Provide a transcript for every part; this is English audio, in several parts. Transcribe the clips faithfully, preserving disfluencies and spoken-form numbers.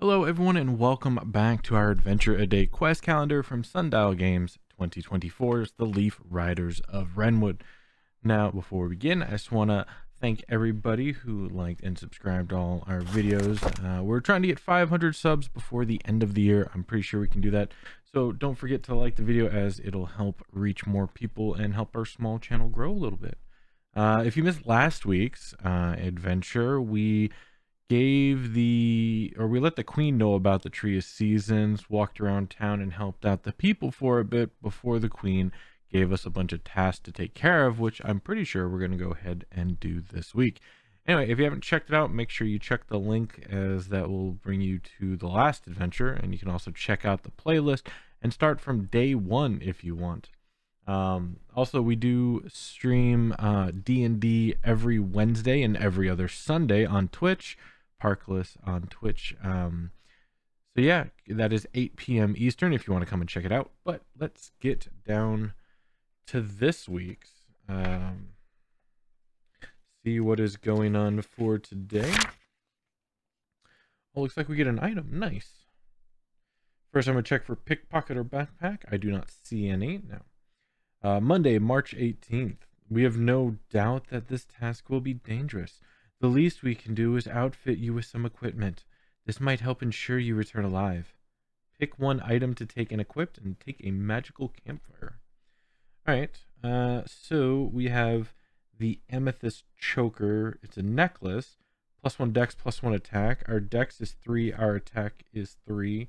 Hello everyone and welcome back to our Adventure a Day quest calendar from Sundial Games twenty twenty-four's The Leaf Riders of Wrenwood. Now before we begin, I just want to thank everybody who liked and subscribed all our videos. Uh, we're trying to get five hundred subs before the end of the year. I'm pretty sure we can do that. So don't forget to like the video as it'll help reach more people and help our small channel grow a little bit. Uh, if you missed last week's uh, adventure, we gave the or we let the queen know about the Tree of Seasons, walked around town and helped out the people for a bit before the queen gave us a bunch of tasks to take care of, which I'm pretty sure we're going to go ahead and do this week. Anyway, if you haven't checked it out, make sure you check the link as that will bring you to the last adventure, and you can also check out the playlist and start from day one if you want. Um, also, we do stream uh, D and D every Wednesday and every other Sunday on Twitch. Parkless on Twitch. Um, so yeah, that is eight p m Eastern if you want to come and check it out. But let's get down to this week's. Um, see what is going on for today. Oh, looks like we get an item. Nice. First, I'm going to check for pickpocket or backpack. I do not see any. No. Uh, Monday, March eighteenth. We have no doubt that this task will be dangerous. The least we can do is outfit you with some equipment. This might help ensure you return alive. Pick one item to take and equip, and take a magical campfire. Alright, uh, so we have the Amethyst Choker. It's a necklace. Plus one dex, plus one attack. Our dex is three, our attack is three.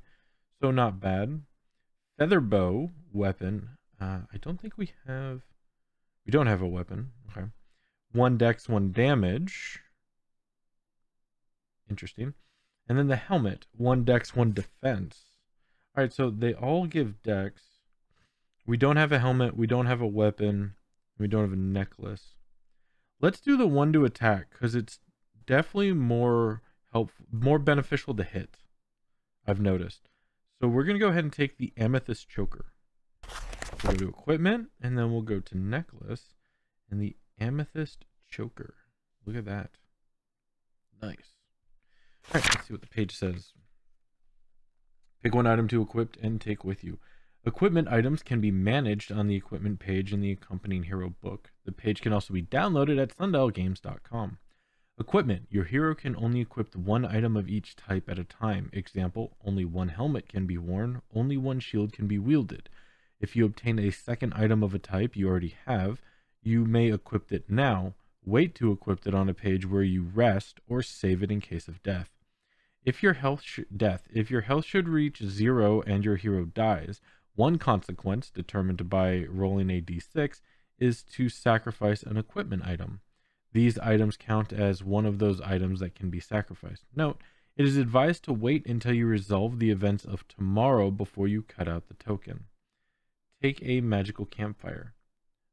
So not bad. Feather Bow, weapon. Uh, I don't think we have... We don't have a weapon. Okay. One dex, one damage. Interesting. And then the helmet, one dex, one defense. All right, so they all give dex. We don't have a helmet, we don't have a weapon, we don't have a necklace. Let's do the one to attack because it's definitely more helpful, more beneficial to hit, I've noticed. So we're gonna go ahead and take the Amethyst Choker. We'll go to equipment and then we'll go to necklace and the Amethyst Choker. Look at that. Nice. All right, let's see what the page says. Pick one item to equip and take with you. Equipment items can be managed on the equipment page in the accompanying hero book. The page can also be downloaded at sundial games dot com. Equipment. Your hero can only equip one item of each type at a time. Example, only one helmet can be worn, only one shield can be wielded. If you obtain a second item of a type you already have, you may equip it now. Wait to equip it on a page where you rest or save it in case of death. If your health sh death, if your health should reach zero and your hero dies, one consequence determined by rolling a d six is to sacrifice an equipment item. These items count as one of those items that can be sacrificed. Note, it is advised to wait until you resolve the events of tomorrow before you cut out the token. Take a magical campfire.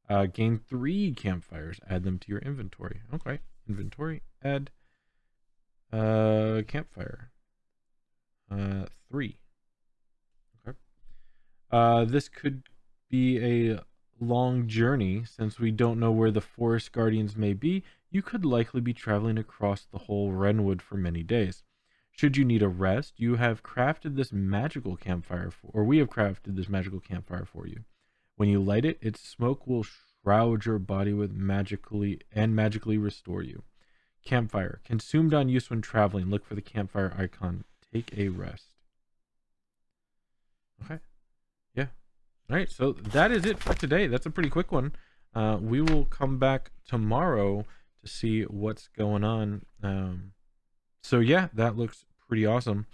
Uh, gain three campfires. Add them to your inventory. Okay. Inventory. Add. Uh, campfire. Uh, three. Okay. Uh, this could be a long journey since we don't know where the forest guardians may be. You could likely be traveling across the whole Wrenwood for many days. Should you need a rest, you have crafted this magical campfire for, or we have crafted this magical campfire for you. When you light it, its smoke will shroud your body with magically and magically restore you. Campfire. Consumed on use when traveling. Look for the campfire icon. Take a rest. Okay. Yeah. All right. So that is it for today. That's a pretty quick one. Uh, we will come back tomorrow to see what's going on. Um, so yeah, that looks pretty awesome.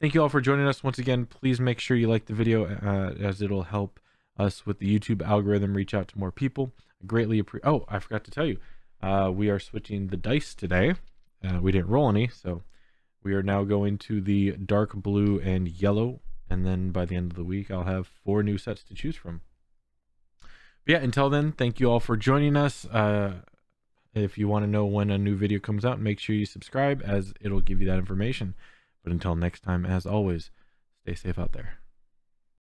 Thank you all for joining us once again. Please make sure you like the video uh, as it'll help us with the YouTube algorithm reach out to more people. I greatly appreciate. Oh, I forgot to tell you, uh, we are switching the dice today. Uh, we didn't roll any, so we are now going to the dark blue and yellow. And then by the end of the week, I'll have four new sets to choose from. But yeah, until then, thank you all for joining us. Uh, if you want to know when a new video comes out, make sure you subscribe as it'll give you that information. But until next time, as always, stay safe out there.